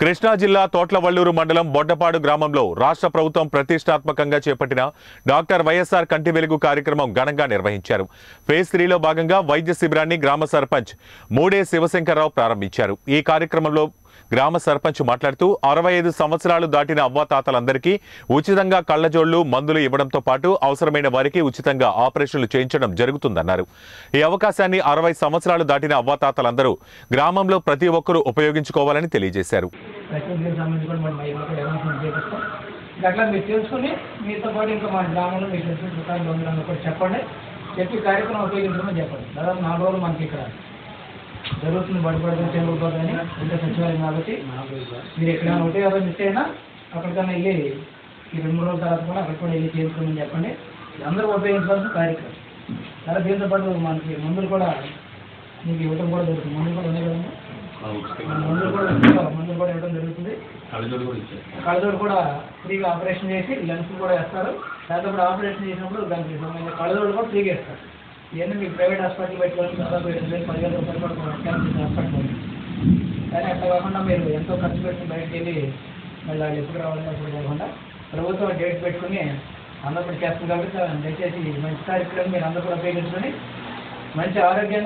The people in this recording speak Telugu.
కృష్ణా జిల్లా తోట్లవల్లూరు మండలం బొడ్డపాడు గ్రామంలో రాష్ట్ర ప్రభుత్వం ప్రతిష్టాత్మకంగా చేపట్టిన డాక్టర్ వైఎస్ఆర్ కంటి వెలుగు కార్యక్రమం ఘనంగా నిర్వహించారు. ఫేజ్ 3 లో భాగంగా వైద్య శిబిరాన్ని గ్రామ సర్పంచ్ మూడే శివశంకర్రావు ప్రారంభించారు. ఈ కార్యక్రమంలో గ్రామ సర్పంచ్ మాట్లాడుతూ 65 సంవత్సరాలు దాటిన అవ్వాతాతలందరికీ ఉచితంగా కళ్ళజోళ్లు మందులు ఇవ్వడంతో పాటు అవసరమైన వారికి ఉచితంగా ఆపరేషన్లు చేయించడం జరుగుతుందన్నారు. ఈ అవకాశాన్ని 60 సంవత్సరాలు దాటిన అవ్వాతాతలందరూ గ్రామంలో ప్రతి ఒక్కరూ ఉపయోగించుకోవాలని తెలియజేశారు. जरूरत बड़ी बड़ी चलने इंटर सचिवालय काबी एना मिस्टना अड़कना रूम रोज तरह अभी चुस्में अंदर उपयोग कार्यक्रम सर दी तो मन की मंदिर इवट मंदिर मंदिर जरूर कड़जोड़ फ्री आपरेशन लंच आपरेशन दिन कड़जोड़ फ्री इवीं प्रईवेट हास्पल पे पद रूपये हास्पल अभी एंत खर्च बैठक मैं एपड़ा प्रभुत्व डेट पे अंदर दयचे मैं कार्यक्रम अंदर उपयोगी मैं आरोग्य